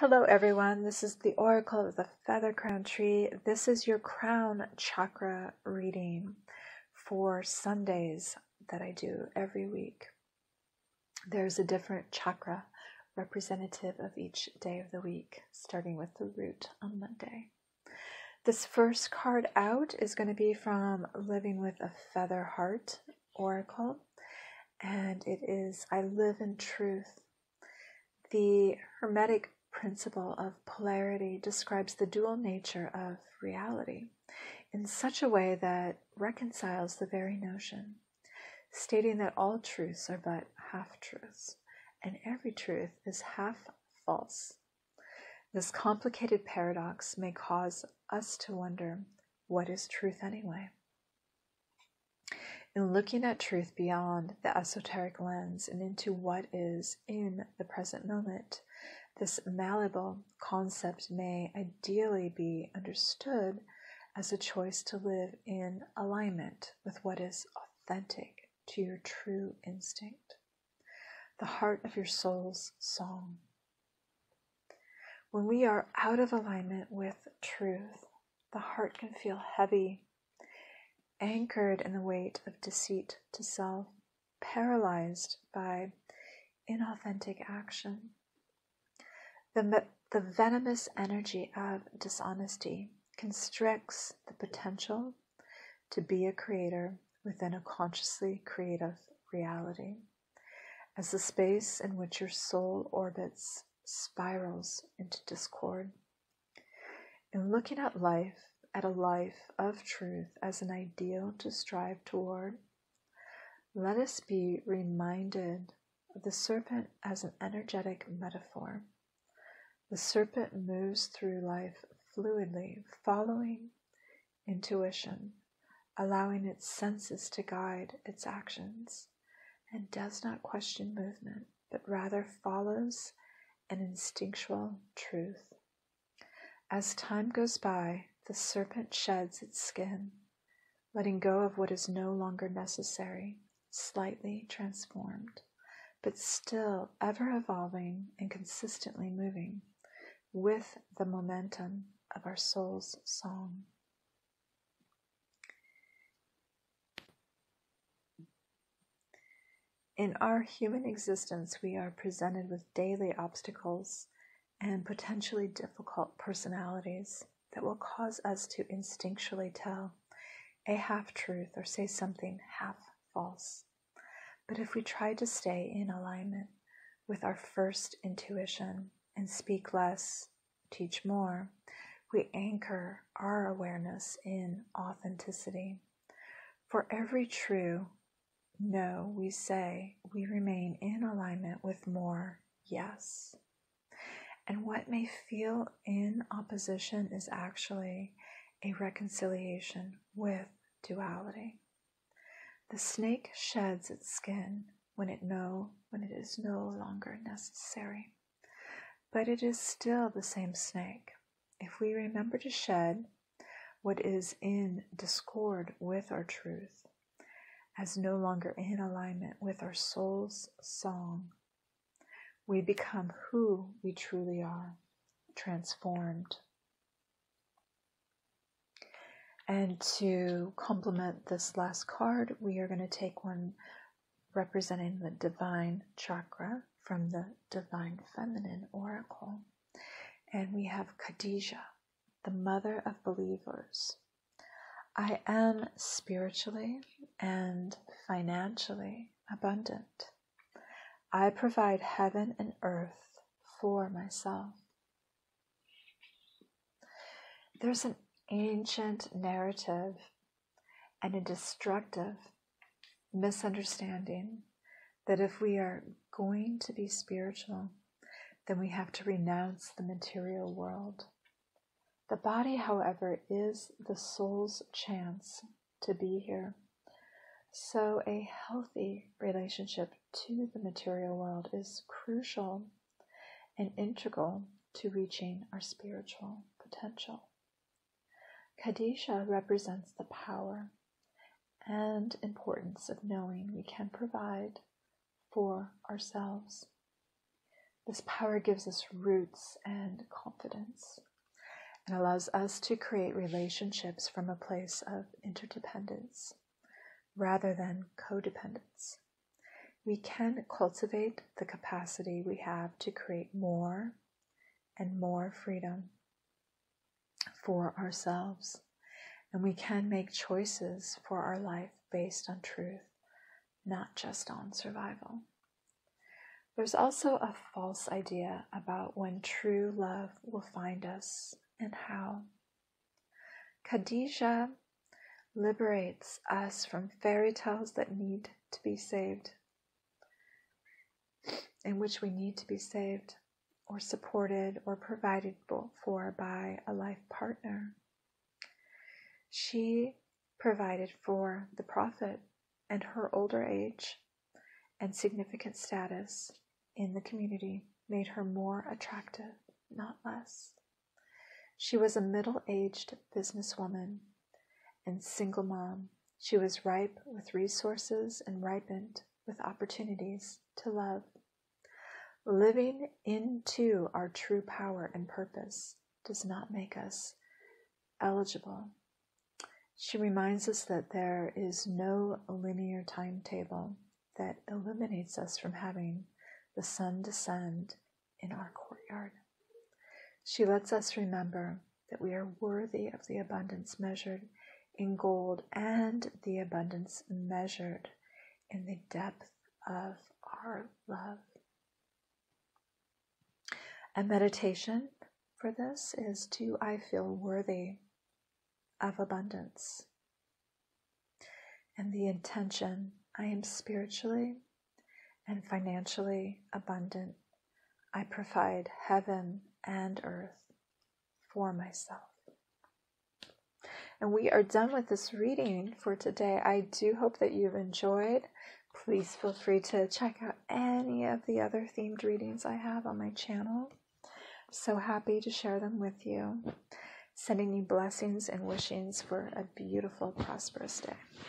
Hello everyone, this is the Oracle of the Feather Crown Tree. This is your crown chakra reading for Sundays that I do every week. There's a different chakra representative of each day of the week, starting with the root on Monday. This first card out is going to be from Living with a Feather Heart Oracle, and it is, I live in truth. The Hermetic Principle of polarity describes the dual nature of reality in such a way that reconciles the very notion, stating that all truths are but half-truths, and every truth is half-false. This complicated paradox may cause us to wonder, what is truth anyway? In looking at truth beyond the esoteric lens and into what is in the present moment, this malleable concept may ideally be understood as a choice to live in alignment with what is authentic to your true instinct, the heart of your soul's song. When we are out of alignment with truth, the heart can feel heavy, anchored in the weight of deceit to self, paralyzed by inauthentic action. The venomous energy of dishonesty constricts the potential to be a creator within a consciously creative reality, as the space in which your soul orbits spirals into discord. In looking at life, at a life of truth as an ideal to strive toward, let us be reminded of the serpent as an energetic metaphor. The serpent moves through life fluidly, following intuition, allowing its senses to guide its actions, and does not question movement, but rather follows an instinctual truth. As time goes by, the serpent sheds its skin, letting go of what is no longer necessary, slightly transformed, but still ever evolving and consistently moving with the momentum of our soul's song. In our human existence, we are presented with daily obstacles and potentially difficult personalities that will cause us to instinctually tell a half-truth or say something half-false. But if we try to stay in alignment with our first intuition and speak less, teach more, we anchor our awareness in authenticity. For every true no we say, we remain in alignment with more yes. And what may feel in opposition is actually a reconciliation with duality. The snake sheds its skin when it is no longer necessary. But it is still the same snake. If we remember to shed what is in discord with our truth, as no longer in alignment with our soul's song, we become who we truly are, transformed. And to complement this last card, we are going to take one representing the divine chakra from the divine feminine oracle. And we have Khadijah, the mother of believers. I am spiritually and financially abundant. I provide heaven and earth for myself. There's an ancient narrative and a destructive misunderstanding that if we are going to be spiritual, then we have to renounce the material world. The body, however, is the soul's chance to be here. So a healthy relationship to the material world is crucial and integral to reaching our spiritual potential. Khadijah represents the power and importance of knowing we can provide for ourselves. This power gives us roots and confidence and allows us to create relationships from a place of interdependence rather than codependence. We can cultivate the capacity we have to create more and more freedom for ourselves. And we can make choices for our life based on truth, not just on survival. There's also a false idea about when true love will find us and how. Khadijah liberates us from fairy tales that need to be saved, in which we need to be saved or supported or provided for by a life partner. She provided for the prophet and her older age and significant status in the community made her more attractive, not less. She was a middle-aged businesswoman and single mom. She was ripe with resources and ripened with opportunities to love. Living into our true power and purpose does not make us eligible. She reminds us that there is no linear timetable that eliminates us from having the sun descend in our courtyard. She lets us remember that we are worthy of the abundance measured in gold and the abundance measured in the depth of our love. A meditation for this is, do I feel worthy of abundance? And the intention, I am spiritually and financially abundant. I provide heaven and earth for myself. And we are done with this reading for today. I do hope that you've enjoyed. Please feel free to check out any of the other themed readings I have on my channel. I'm so happy to share them with you. Sending you blessings and wishings for a beautiful, prosperous day.